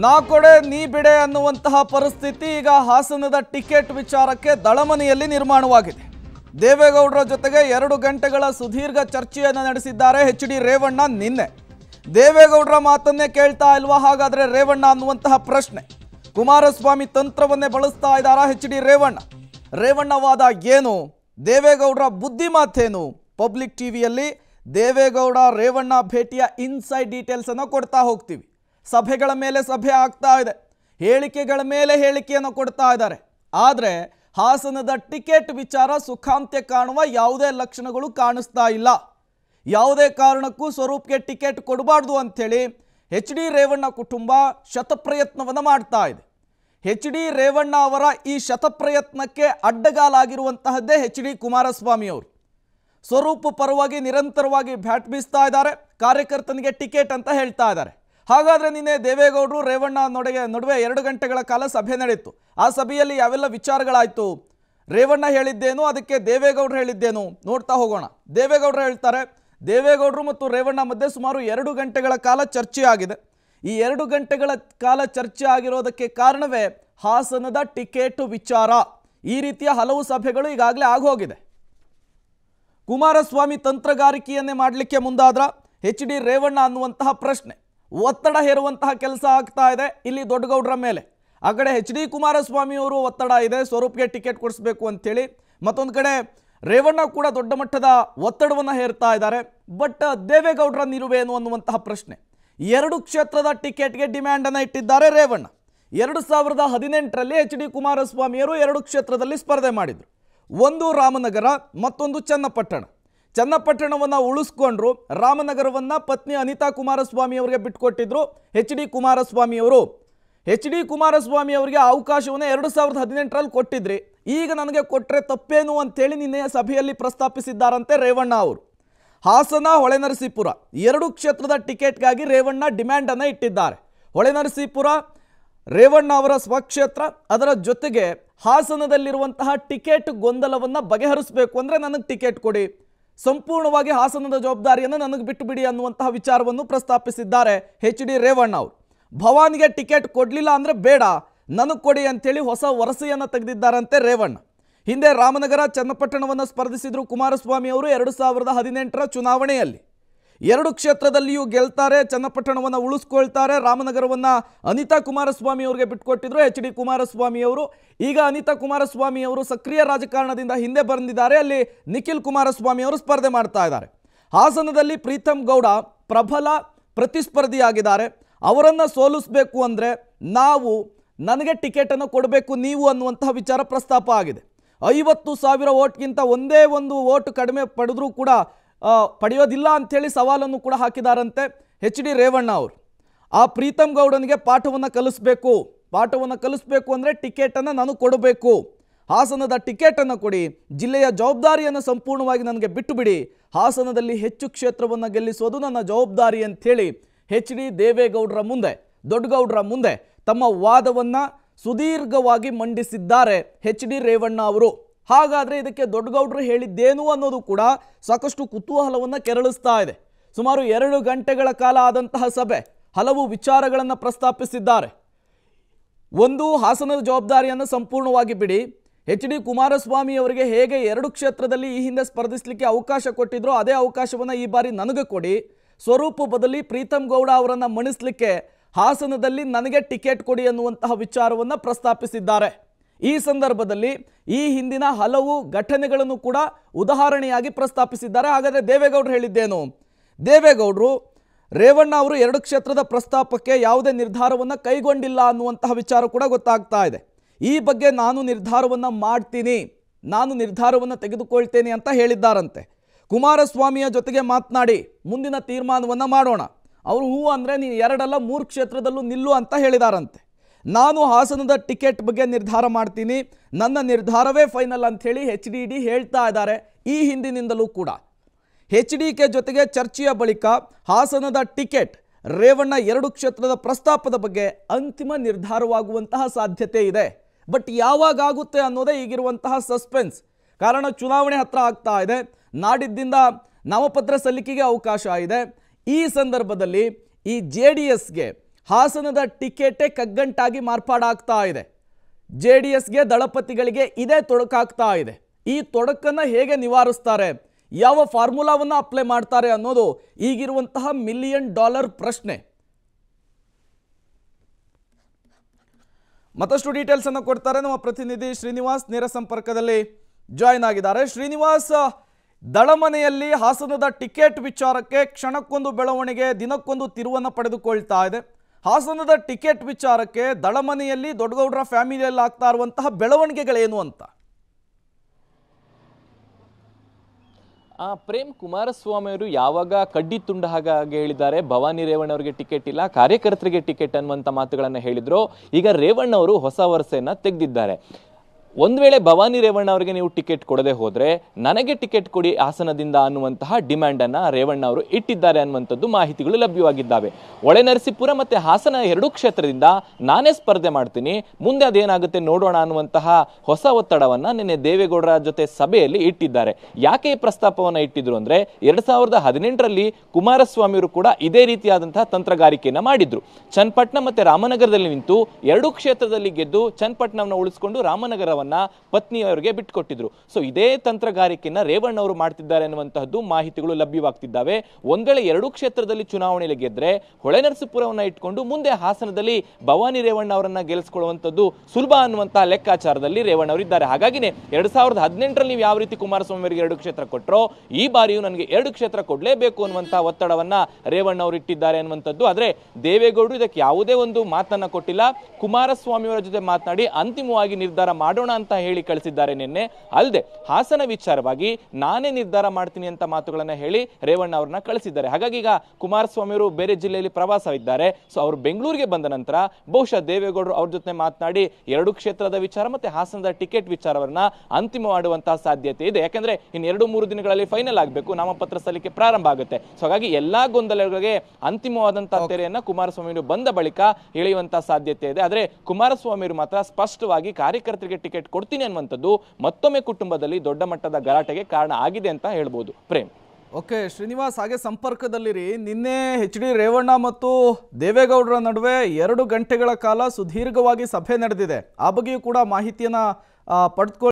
ನಾ ಕೊಡೆ ನೀ ಬಿಡೆ ಅನ್ನುವಂತಹ ಪರಿಸ್ಥಿತಿ ಈಗ ಹಾಸನದ ಟಿಕೆಟ್ ವಿಚಾರಕ್ಕೆ ದಳಮನೆಯಲ್ಲಿ ನಿರ್ಮಾಣವಾಗಿದೆ. ದೇವೇಗೌಡರ ಜೊತೆಗೆ 2 ಗಂಟೆಗಳ ಸುದೀರ್ಘ ಚರ್ಚೆಯನ್ನು ನಡೆಸಿದ್ದಾರೆ ಎಚ್.ಡಿ. ರೇವಣ್ಣ. ನಿನ್ನೆ ದೇವೇಗೌಡರ ಮಾತನ್ನೇ ಕೇಳ್ತಾ ಇಲ್ವಾ ಹಾಗಾದರೆ ರೇವಣ್ಣ ಅನ್ನುವಂತಹ ಪ್ರಶ್ನೆ. ಕುಮಾರಸ್ವಾಮಿ ತಂತ್ರವನ್ನೇ ಬಳಸ್ತಾ ಇದ್ದಾರಾ ಎಚ್.ಡಿ. ರೇವಣ್ಣ? ರೇವಣ್ಣ ವಾದ ಏನು? ದೇವೇಗೌಡರ ಬುದ್ಧಿ ಮಾತೇನು? ಪಬ್ಲಿಕ್ ಟಿವಿಯಲ್ಲಿ ದೇವೇಗೌಡ ರೇವಣ್ಣ ಭೇಟಿಯ ಇನ್ಸೈಡ್ ಡೀಟೇಲ್ಸ್ ಅನ್ನು ಕೊಡ್ತಾ ಹೋಗ್ತೀವಿ. ಸಭೆಗಳ ಮೇಲೆ ಸಭೆ ಆಗ್ತಾ ಇದೆ, ಹೇಳಿಕೆಗಳ ಮೇಲೆ ಹೇಳಿಕೆಯನ್ನು ಕೊಡ್ತಾ ಇದ್ದಾರೆ. ಆದರೆ ಹಾಸನದ ಟಿಕೆಟ್ ವಿಚಾರ ಸುಖಾಂತ್ಯ ಕಾಣುವ ಯಾವುದೇ ಲಕ್ಷಣಗಳು ಕಾಣಿಸ್ತಾ ಇಲ್ಲ. ಯಾವುದೇ ಕಾರಣಕ್ಕೂ ಸ್ವರೂಪ್ಗೆ ಟಿಕೆಟ್ ಕೊಡಬಾರ್ದು ಅಂಥೇಳಿ ಎಚ್ ಡಿ ರೇವಣ್ಣ ಕುಟುಂಬ ಶತಪ್ರಯತ್ನವನ್ನು ಮಾಡ್ತಾ ಇದೆ. ಎಚ್ ಡಿ ರೇವಣ್ಣ ಅವರ ಈ ಶತಪ್ರಯತ್ನಕ್ಕೆ ಅಡ್ಡಗಾಲಾಗಿರುವಂತಹದ್ದೇ ಎಚ್ ಡಿ ಕುಮಾರಸ್ವಾಮಿ ಅವರು. ಸ್ವರೂಪ ಪರವಾಗಿ ನಿರಂತರವಾಗಿ ಬ್ಯಾಟ್ ಬೀಸ್ತಾ ಇದ್ದಾರೆ, ಕಾರ್ಯಕರ್ತನಿಗೆ ಟಿಕೆಟ್ ಅಂತ ಹೇಳ್ತಾ ಇದ್ದಾರೆ. ಹಾಗಾದರೆ ನಿನ್ನೆ ದೇವೇಗೌಡರು ರೇವಣ್ಣ ನಡುವೆ 2 ಗಂಟೆಗಳ ಕಾಲ ಸಭೆ ನಡೆಯಿತು. ಆ ಸಭೆಯಲ್ಲಿ ಯಾವೆಲ್ಲ ವಿಚಾರಗಳಾಯಿತು, ರೇವಣ್ಣ ಹೇಳಿದ್ದೇನು, ಅದಕ್ಕೆ ದೇವೇಗೌಡರು ಹೇಳಿದ್ದೇನು ನೋಡ್ತಾ ಹೋಗೋಣ. ದೇವೇಗೌಡರು ಹೇಳ್ತಾರೆ, ದೇವೇಗೌಡರು ಮತ್ತು ರೇವಣ್ಣ ಮಧ್ಯೆ ಸುಮಾರು 2 ಗಂಟೆಗಳ ಕಾಲ ಚರ್ಚೆ ಆಗಿದೆ. ಈ 2 ಗಂಟೆಗಳ ಕಾಲ ಚರ್ಚೆ ಆಗಿರೋದಕ್ಕೆ ಕಾರಣವೇ ಹಾಸನದ ಟಿಕೆಟು ವಿಚಾರ. ಈ ರೀತಿಯ ಹಲವು ಸಭೆಗಳು ಈಗಾಗಲೇ ಆಗೋಗಿದೆ. ಕುಮಾರಸ್ವಾಮಿ ತಂತ್ರಗಾರಿಕೆಯನ್ನೇ ಮಾಡಲಿಕ್ಕೆ ಮುಂದಾದ್ರ ಎಚ್ ಡಿ ರೇವಣ್ಣ ಅನ್ನುವಂತಹ ಪ್ರಶ್ನೆ, ಒತ್ತಡ ಹೇರುವಂತಹ ಕೆಲಸ ಆಗ್ತಾ ಇದೆ ಇಲ್ಲಿ ದೊಡ್ಡಗೌಡರ ಮೇಲೆ. ಆ ಕಡೆ ಎಚ್ ಡಿ ಕುಮಾರಸ್ವಾಮಿಯವರು ಒತ್ತಡ ಇದೆ, ಸ್ವರೂಪ್ಗೆ ಟಿಕೆಟ್ ಕೊಡಿಸ್ಬೇಕು ಅಂಥೇಳಿ. ಮತ್ತೊಂದು ಕಡೆ ರೇವಣ್ಣ ಕೂಡ ದೊಡ್ಡ ಮಟ್ಟದ ಒತ್ತಡವನ್ನು ಹೇರ್ತಾ ಇದ್ದಾರೆ. ಬಟ್ ದೇವೇಗೌಡರ ನಿಲುವೇನು ಅನ್ನುವಂತಹ ಪ್ರಶ್ನೆ. 2 ಕ್ಷೇತ್ರದ ಟಿಕೆಟ್ಗೆ ಡಿಮ್ಯಾಂಡನ್ನು ಇಟ್ಟಿದ್ದಾರೆ ರೇವಣ್ಣ. 2018ರಲ್ಲಿ ಎಚ್ ಡಿ ಕುಮಾರಸ್ವಾಮಿಯವರು 2 ಕ್ಷೇತ್ರದಲ್ಲಿ ಸ್ಪರ್ಧೆ ಮಾಡಿದರು. ಒಂದು ರಾಮನಗರ, ಮತ್ತೊಂದು ಚನ್ನಪಟ್ಟಣ. ಚನ್ನಪಟ್ಟಣವನ್ನು ಉಳಿಸ್ಕೊಂಡ್ರು, ರಾಮನಗರವನ್ನು ಪತ್ನಿ ಅನಿತಾ ಕುಮಾರಸ್ವಾಮಿ ಅವರಿಗೆ ಬಿಟ್ಟುಕೊಟ್ಟಿದ್ರು ಎಚ್ ಡಿ ಕುಮಾರಸ್ವಾಮಿಯವರು. ಎಚ್ ಡಿ ಕುಮಾರಸ್ವಾಮಿ ಅವರಿಗೆ ಅವಕಾಶವನ್ನು 2018ರಲ್ಲಿ ಕೊಟ್ಟಿದ್ರಿ, ಈಗ ನನಗೆ ಕೊಟ್ಟರೆ ತಪ್ಪೇನು ಅಂತೇಳಿ ನಿನ್ನೆಯ ಸಭೆಯಲ್ಲಿ ಪ್ರಸ್ತಾಪಿಸಿದ್ದಾರಂತೆ ರೇವಣ್ಣ ಅವರು. ಹಾಸನ, ಹೊಳೆನರಸೀಪುರ 2 ಕ್ಷೇತ್ರದ ಟಿಕೆಟ್ಗಾಗಿ ರೇವಣ್ಣ ಡಿಮ್ಯಾಂಡನ್ನು ಇಟ್ಟಿದ್ದಾರೆ. ಹೊಳೆನರಸೀಪುರ ರೇವಣ್ಣ ಅವರ ಸ್ವಕ್ಷೇತ್ರ, ಅದರ ಜೊತೆಗೆ ಹಾಸನದಲ್ಲಿರುವಂತಹ ಟಿಕೆಟ್ ಗೊಂದಲವನ್ನು ಬಗೆಹರಿಸಬೇಕು ಅಂದರೆ ನನಗೆ ಟಿಕೆಟ್ ಕೊಡಿ, ಸಂಪೂರ್ಣವಾಗಿ ಹಾಸನದ ಜವಾಬ್ದಾರಿಯನ್ನು ನನಗೆ ಬಿಟ್ಟು ಬಿಡಿ ಅನ್ನುವಂತಹ ವಿಚಾರವನ್ನು ಪ್ರಸ್ತಾಪಿಸಿದ್ದಾರೆ ಎಚ್ ಡಿ ರೇವಣ್ಣ ಅವರು. ಭವಾನಿಗೆ ಟಿಕೆಟ್ ಕೊಡಲಿಲ್ಲ ಅಂದರೆ ಬೇಡ, ನನಗೆ ಕೊಡಿ ಅಂಥೇಳಿ ಹೊಸ ವರಸೆಯನ್ನು ತೆಗೆದಿದ್ದಾರಂತೆ ರೇವಣ್ಣ. ಹಿಂದೆ ರಾಮನಗರ, ಚನ್ನಪಟ್ಟಣವನ್ನು ಸ್ಪರ್ಧಿಸಿದ್ರು ಕುಮಾರಸ್ವಾಮಿ ಅವರು 2018ರ ಚುನಾವಣೆಯಲ್ಲಿ. 2 ಕ್ಷೇತ್ರದಲ್ಲಿಯೂ ಗೆಲ್ತಾರೆ, ಚನ್ನಪಟ್ಟಣವನ್ನು ಉಳಿಸ್ಕೊಳ್ತಾರೆ, ರಾಮನಗರವನ್ನು ಅನಿತಾ ಕುಮಾರಸ್ವಾಮಿ ಅವರಿಗೆ ಬಿಟ್ಟುಕೊಟ್ಟಿದ್ರು ಎಚ್ ಡಿ ಕುಮಾರಸ್ವಾಮಿ ಅವರು. ಈಗ ಅನಿತಾ ಕುಮಾರಸ್ವಾಮಿ ಅವರು ಸಕ್ರಿಯ ರಾಜಕಾರಣದಿಂದ ಹಿಂದೆ ಬಂದಿದ್ದಾರೆ, ಅಲ್ಲಿ ನಿಖಿಲ್ ಕುಮಾರಸ್ವಾಮಿ ಅವರು ಸ್ಪರ್ಧೆ ಮಾಡ್ತಾ ಇದ್ದಾರೆ. ಹಾಸನದಲ್ಲಿ ಪ್ರೀತಂ ಗೌಡ ಪ್ರಬಲ ಪ್ರತಿಸ್ಪರ್ಧಿಯಾಗಿದ್ದಾರೆ. ಅವರನ್ನು ಸೋಲಿಸಬೇಕು ಅಂದರೆ ನನಗೆ ಟಿಕೆಟನ್ನು ಕೊಡಬೇಕು ನೀವು ಅನ್ನುವಂತಹ ವಿಚಾರ ಪ್ರಸ್ತಾಪ ಆಗಿದೆ. 50,000 ವೋಟ್ಗಿಂತ ಒಂದೇ 1 ವೋಟ್ ಕಡಿಮೆ ಪಡೆದರೂ ಕೂಡ ಪಡೆಯೋದಿಲ್ಲ ಅಂಥೇಳಿ ಸವಾಲನ್ನು ಕೂಡ ಹಾಕಿದಾರಂತೆ ಎಚ್ ಡಿ ರೇವಣ್ಣ ಅವರು. ಆ ಪ್ರೀತಂ ಗೌಡನಿಗೆ ಪಾಠವನ್ನು ಕಲಿಸಬೇಕು ಅಂದರೆ ಟಿಕೆಟನ್ನು ನಾನು ಕೊಡಬೇಕು, ಹಾಸನದ ಟಿಕೆಟನ್ನು ಕೊಡಿ, ಜಿಲ್ಲೆಯ ಜವಾಬ್ದಾರಿಯನ್ನು ಸಂಪೂರ್ಣವಾಗಿ ನನಗೆ ಬಿಟ್ಟು ಬಿಡಿ, ಹಾಸನದಲ್ಲಿ ಹೆಚ್ಚು ಕ್ಷೇತ್ರವನ್ನು ಗೆಲ್ಲಿಸೋದು ನನ್ನ ಜವಾಬ್ದಾರಿ ಅಂಥೇಳಿ ಎಚ್ ಡಿ ದೇವೇಗೌಡರ ಮುಂದೆ, ದೊಡ್ಡಗೌಡರ ಮುಂದೆ ತಮ್ಮ ವಾದವನ್ನು ಸುದೀರ್ಘವಾಗಿ ಮಂಡಿಸಿದ್ದಾರೆ ಎಚ್ ಡಿ ರೇವಣ್ಣ ಅವರು. ಹಾಗಾದರೆ ಇದಕ್ಕೆ ದೊಡ್ಡಗೌಡರು ಹೇಳಿದ್ದೇನು ಅನ್ನೋದು ಕೂಡ ಸಾಕಷ್ಟು ಕುತೂಹಲವನ್ನು ಕೆರಳಿಸ್ತಾ ಇದೆ. ಸುಮಾರು 2 ಗಂಟೆಗಳ ಕಾಲ ಆದಂತಹ ಸಭೆ, ಹಲವು ವಿಚಾರಗಳನ್ನು ಪ್ರಸ್ತಾಪಿಸಿದ್ದಾರೆ. ಒಂದು, ಹಾಸನದ ಜವಾಬ್ದಾರಿಯನ್ನು ಸಂಪೂರ್ಣವಾಗಿ ಬಿಡಿ. ಎಚ್ ಡಿ ಕುಮಾರಸ್ವಾಮಿ ಅವರಿಗೆ ಹೇಗೆ 2 ಕ್ಷೇತ್ರದಲ್ಲಿ ಈ ಹಿಂದೆ ಸ್ಪರ್ಧಿಸಲಿಕ್ಕೆ ಅವಕಾಶ ಕೊಟ್ಟಿದ್ರು, ಅದೇ ಅವಕಾಶವನ್ನು ಈ ಬಾರಿ ನನಗೆ ಕೊಡಿ. ಸ್ವರೂಪ ಬದಲಿ ಪ್ರೀತಂ ಗೌಡ ಅವರನ್ನು ಮಣಿಸಲಿಕ್ಕೆ ಹಾಸನದಲ್ಲಿ ನನಗೆ ಟಿಕೆಟ್ ಕೊಡಿ ಅನ್ನುವಂತಹ ವಿಚಾರವನ್ನು ಪ್ರಸ್ತಾಪಿಸಿದ್ದಾರೆ. ಈ ಸಂದರ್ಭದಲ್ಲಿ ಈ ಹಿಂದಿನ ಹಲವು ಘಟನೆಗಳನ್ನು ಕೂಡ ಉದಾಹರಣೆಯಾಗಿ ಪ್ರಸ್ತಾಪಿಸಿದ್ದಾರೆ. ಹಾಗಾದರೆ ದೇವೇಗೌಡರು ಹೇಳಿದ್ದೇನು? ದೇವೇಗೌಡರು ರೇವಣ್ಣ ಅವರು 2 ಕ್ಷೇತ್ರದ ಪ್ರಸ್ತಾಪಕ್ಕೆ ಯಾವುದೇ ನಿರ್ಧಾರವನ್ನು ಕೈಗೊಂಡಿಲ್ಲ ಅನ್ನುವಂತಹ ವಿಚಾರ ಕೂಡ ಗೊತ್ತಾಗ್ತಾ ಇದೆ. ಈ ಬಗ್ಗೆ ನಾನು ನಿರ್ಧಾರವನ್ನು ತೆಗೆದುಕೊಳ್ತೇನೆ ಅಂತ ಹೇಳಿದ್ದಾರಂತೆ. ಕುಮಾರಸ್ವಾಮಿಯ ಜೊತೆಗೆ ಮಾತನಾಡಿ ಮುಂದಿನ ತೀರ್ಮಾನವನ್ನು ಮಾಡೋಣ, ಅವರು ಹೂ ಅಂದರೆ ನೀನು 2 ಅಲ್ಲ 3 ಕ್ಷೇತ್ರದಲ್ಲೂ ನಿಲ್ಲು ಅಂತ ಹೇಳಿದಾರಂತೆ. ನಾನು ಹಾಸನದ ಟಿಕೆಟ್ ಬಗ್ಗೆ ನಿರ್ಧಾರ ಮಾಡ್ತೀನಿ, ನನ್ನ ನಿರ್ಧಾರವೇ ಫೈನಲ್ ಅಂಥೇಳಿ ಎಚ್ ಡಿ ಡಿ ಹೇಳ್ತಾ ಇದ್ದಾರೆ ಈ ಹಿಂದಿನಿಂದಲೂ ಕೂಡ. ಎಚ್ ಡಿ ಕೆ ಜೊತೆಗೆ ಚರ್ಚೆಯ ಬಳಿಕ ಹಾಸನದ ಟಿಕೆಟ್ ರೇವಣ್ಣ 2 ಕ್ಷೇತ್ರದ ಪ್ರಸ್ತಾಪದ ಬಗ್ಗೆ ಅಂತಿಮ ನಿರ್ಧಾರವಾಗುವಂತಹ ಸಾಧ್ಯತೆ ಇದೆ. ಬಟ್ ಯಾವಾಗುತ್ತೆ ಅನ್ನೋದೇ ಈಗಿರುವಂತಹ ಸಸ್ಪೆನ್ಸ್. ಕಾರಣ ಚುನಾವಣೆ ಹತ್ರ ಆಗ್ತಾ ಇದೆ, ನಾಡಿದ್ದಿಂದ ನಾಮಪತ್ರ ಸಲ್ಲಿಕೆಗೆ ಅವಕಾಶ ಇದೆ. ಈ ಸಂದರ್ಭದಲ್ಲಿ ಈ ಜೆ ಡಿ ಎಸ್ಗೆ ಹಾಸನದ ಟಿಕೆಟ್ ಕಗ್ಗಂಟಾಗಿ ಮಾರ್ಪಾಡಾಗ್ತಾ ಇದೆ. ಜೆಡಿಎಸ್ಗೆ ದಳಪತಿಗಳಿಗೆ ಇದೆ ತೊಡಕಾಗ್ತಾ ಇದೆ. ಈ ತೊಡಕನ್ನು ಹೇಗೆ ನಿವಾರಿಸುತ್ತಾರೆ, ಯಾವ ಫಾರ್ಮುಲಾವನ್ನು ಅಪ್ಲೈ ಮಾಡ್ತಾರೆ ಅನ್ನೋದು ಈಗಿರುವಂತಹ ಮಿಲಿಯನ್ ಡಾಲರ್ ಪ್ರಶ್ನೆ. ಮತ್ತಷ್ಟು ಡೀಟೇಲ್ಸ್ ಅನ್ನು ಕೊಡ್ತಾರೆ ನಮ್ಮ ಪ್ರತಿನಿಧಿ ಶ್ರೀನಿವಾಸ್. ನೇರ ಸಂಪರ್ಕದಲ್ಲಿ ಜಾಯಿನ್ ಆಗಿದ್ದಾರೆ. ಶ್ರೀನಿವಾಸ್, ದಳಮನೆಯಲ್ಲಿ ಹಾಸನದ ಟಿಕೆಟ್ ವಿಚಾರಕ್ಕೆ ಕ್ಷಣಕ್ಕೊಂದು ಬೆಳವಣಿಗೆ, ದಿನಕ್ಕೊಂದು ತಿರುವನ್ನು ಪಡೆದುಕೊಳ್ತಾ ಇದೆ. ಹಾಸನದ ಟಿಕೆಟ್ ವಿಚಾರಕ್ಕೆ ದಳಮನೆಯಲ್ಲಿ ದೊಡ್ಡಗೌಡರ ಫ್ಯಾಮಿಲಿಯಲ್ಲಿ ಆಗ್ತಾ ಇರುವಂತಹ ಬೆಳವಣಿಗೆಗಳೇನು ಅಂತ? ಪ್ರೇಮ್ ಕುಮಾರಸ್ವಾಮಿ ಅವರು ಯಾವಾಗ ಕಡ್ಡಿ ತುಂಡ ಹಾಗೆ ಹೇಳಿದ್ದಾರೆ, ಭವಾನಿ ರೇವಣ್ಣ ಅವರಿಗೆ ಟಿಕೆಟ್ ಇಲ್ಲ, ಕಾರ್ಯಕರ್ತರಿಗೆ ಟಿಕೆಟ್ ಅನ್ನುವಂಥ ಮಾತುಗಳನ್ನು ಹೇಳಿದ್ರು. ಈಗ ರೇವಣ್ಣ ಅವರು ಹೊಸ ವರ್ಷವನ್ನು ತೆಗೆದಿದ್ದಾರೆ. ಒಂದು ವೇಳೆ ಭವಾನಿ ರೇವಣ್ಣ ಅವರಿಗೆ ನೀವು ಟಿಕೆಟ್ ಕೊಡದೆ ಹೋದರೆ ನನಗೆ ಟಿಕೆಟ್ ಕೊಡಿ ಹಾಸನದಿಂದ ಅನ್ನುವಂತಹ ಡಿಮ್ಯಾಂಡನ್ನು ರೇವಣ್ಣ ಅವರು ಇಟ್ಟಿದ್ದಾರೆ ಅನ್ನುವಂಥದ್ದು ಮಾಹಿತಿಗಳು ಲಭ್ಯವಾಗಿದ್ದಾವೆ. ಹೊಳೆನರಸೀಪುರ ಮತ್ತು ಹಾಸನ ಎರಡೂ ಕ್ಷೇತ್ರದಿಂದ ನಾನೇ ಸ್ಪರ್ಧೆ ಮಾಡ್ತೀನಿ, ಮುಂದೆ ಅದೇನಾಗುತ್ತೆ ನೋಡೋಣ ಅನ್ನುವಂತಹ ಹೊಸ ಒತ್ತಡವನ್ನು ನಿನ್ನೆ ದೇವೇಗೌಡರ ಜೊತೆ ಸಭೆಯಲ್ಲಿ ಇಟ್ಟಿದ್ದಾರೆ. ಯಾಕೆ ಈ ಪ್ರಸ್ತಾಪವನ್ನು ಇಟ್ಟಿದ್ರು ಅಂದರೆ 2018ರಲ್ಲಿ ಕುಮಾರಸ್ವಾಮಿಯವರು ಕೂಡ ಇದೇ ರೀತಿಯಾದಂತಹ ತಂತ್ರಗಾರಿಕೆಯನ್ನು ಮಾಡಿದ್ರು. ಚನ್ನಪಟ್ಟಣ ಮತ್ತು ರಾಮನಗರದಲ್ಲಿ ನಿಂತು ಎರಡೂ ಕ್ಷೇತ್ರದಲ್ಲಿ ಗೆದ್ದು ಚನ್ನಪಟ್ಟಣವನ್ನು ಉಳಿಸಿಕೊಂಡು ರಾಮನಗರ ಪತ್ನಿಯವರಿಗೆ ಬಿಟ್ಟುಕೊಟ್ಟಿದ್ರು. ಸೊ ಇದೇ ತಂತ್ರಗಾರಿಕೆಯನ್ನ ರೇವಣ್ಣ ಅವರು ಮಾಡ್ತಿದ್ದಾರೆ ಅನ್ನುವಂತಹದ್ದು ಮಾಹಿತಿಗಳು ಲಭ್ಯವಾಗ್ತಿದ್ದಾವೆ. ಒಂದ್ ವೇಳೆ ಎರಡೂ ಕ್ಷೇತ್ರದಲ್ಲಿ ಚುನಾವಣೆಯಲ್ಲಿ ಗೆದ್ರೆ ಹೊಳೆನರಸೀಪುರವನ್ನ ಇಟ್ಕೊಂಡು ಮುಂದೆ ಹಾಸನದಲ್ಲಿ ಭವಾನಿ ರೇವಣ್ಣ ಅವರನ್ನ ಗೆಲ್ಲಿಸಿಕೊಳ್ಳುವಂತದ್ದು ಸುಲಭ ಅನ್ನುವಂತಹ ಲೆಕ್ಕಾಚಾರದಲ್ಲಿ ರೇವಣ್ಣ ಅವರು ಇದ್ದಾರೆ. ಹಾಗಾಗಿನೇ 2018ರಲ್ಲಿ ನೀವು ಯಾವ ರೀತಿ ಕುಮಾರಸ್ವಾಮಿ ಅವರಿಗೆ 2 ಕ್ಷೇತ್ರ ಕೊಟ್ಟರೋ, ಈ ಬಾರಿಯೂ ನನಗೆ 2 ಕ್ಷೇತ್ರ ಕೊಡಲೇಬೇಕು ಅನ್ನುವಂತಹ ಒತ್ತಡವನ್ನ ರೇವಣ್ಣ ಅವರು ಇಟ್ಟಿದ್ದಾರೆ ಅನ್ನುವಂಥದ್ದು. ಆದ್ರೆ ದೇವೇಗೌಡರು ಇದಕ್ಕೆ ಯಾವುದೇ ಒಂದು ಮಾತನ್ನ ಕೊಟ್ಟಿಲ್ಲ. ಕುಮಾರಸ್ವಾಮಿ ಅವರ ಜೊತೆ ಮಾತನಾಡಿ ಅಂತಿಮವಾಗಿ ನಿರ್ಧಾರ ಮಾಡೋಣ ಅಂತ ಹೇಳಿ ಕಳಿಸಿದ್ದಾರೆ ನಿನ್ನೆ. ಅಲ್ಲದೆ ಹಾಸನ ವಿಚಾರವಾಗಿ ನಾನೇ ನಿರ್ಧಾರ ಮಾಡ್ತೀನಿ ಅಂತ ಮಾತುಗಳನ್ನು ಹೇಳಿ ರೇವಣ್ಣ ಅವರನ್ನ ಕಳಿಸಿದ್ದಾರೆ. ಹಾಗಾಗಿ ಈಗ ಕುಮಾರಸ್ವಾಮಿ ಅವರು ಬೇರೆ ಜಿಲ್ಲೆಯಲ್ಲಿ ಪ್ರವಾಸವಿದ್ದಾರೆ. ಸೊ ಅವರು ಬೆಂಗಳೂರಿಗೆ ಬಂದ ನಂತರ ಬಹುಶಃ ದೇವೇಗೌಡರು ಅವ್ರ ಜೊತೆ ಮಾತನಾಡಿ 2 ಕ್ಷೇತ್ರದ ವಿಚಾರ ಮತ್ತೆ ಹಾಸನದ ಟಿಕೆಟ್ ವಿಚಾರವನ್ನ ಅಂತಿಮ ಮಾಡುವಂತಹ ಸಾಧ್ಯತೆ ಇದೆ. ಯಾಕಂದ್ರೆ ಇನ್ನು 2-3 ದಿನಗಳಲ್ಲಿ ಫೈನಲ್ ಆಗಬೇಕು, ನಾಮಪತ್ರ ಸಲ್ಲಿಕೆ ಪ್ರಾರಂಭ ಆಗುತ್ತೆ. ಸೊ ಹಾಗಾಗಿ ಎಲ್ಲಾ ಗೊಂದಲಗಳಿಗೆ ಅಂತಿಮವಾದಂತಹ ತೆರೆಯನ್ನ ಕುಮಾರಸ್ವಾಮಿ ಅವರು ಬಂದ ಬಳಿಕ ಎಳೆಯುವಂತಹ ಸಾಧ್ಯತೆ ಇದೆ. ಆದರೆ ಕುಮಾರಸ್ವಾಮಿ ಅವರು ಮಾತ್ರ ಸ್ಪಷ್ಟವಾಗಿ ಕಾರ್ಯಕರ್ತರಿಗೆ ಟಿಕೆಟ್ ಕೊಡ್ತೀನಿ ಅನ್ನುವಂಥದ್ದು ಮತ್ತೊಮ್ಮೆ ಕುಟುಂಬದಲ್ಲಿ ದೊಡ್ಡ ಮಟ್ಟದ ಗಲಾಟೆಗೆ ಕಾರಣ ಆಗಿದೆ ಅಂತ ಹೇಳ್ಬೋದು. ಪ್ರೇಮ್, ಓಕೆ ಶ್ರೀನಿವಾಸ್, ಹಾಗೆ ಸಂಪರ್ಕದಲ್ಲಿರಿ. ನಿನ್ನೆ H.D. ರೇವಣ್ಣ ಮತ್ತು ದೇವೇಗೌಡರ ನಡುವೆ 2 ಗಂಟೆಗಳ ಕಾಲ ಸುದೀರ್ಘವಾಗಿ ಸಭೆ ನಡೆದಿದೆ. ಆ ಬಗ್ಗೆಯೂ ಕೂಡ ಮಾಹಿತಿಯನ್ನು ಪಡೆದುಕೊಳ್ಳಿ.